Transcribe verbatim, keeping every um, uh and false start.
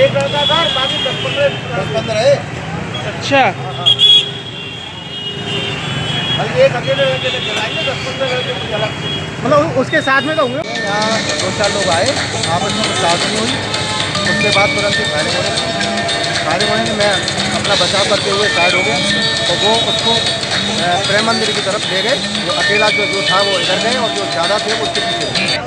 एक लड़का था बाकी दस पंद्रह है। अच्छा एक अकेले चलाएंगे दस पंद्रह मतलब उसके साथ में तो होंगे। यहाँ दो चार लोग आए आपस में साधनी हुई, उसके बाद तुरंत ही फायरिंग हो गई। फायरिंग होने से मैं अपना बचाव करते हुए साइड हो गया और वो उसको प्रेम मंदिर की तरफ ले गए। जो अकेला जो जो था वो इधर गए और जो ज़्यादा थे वो उसके पीछे।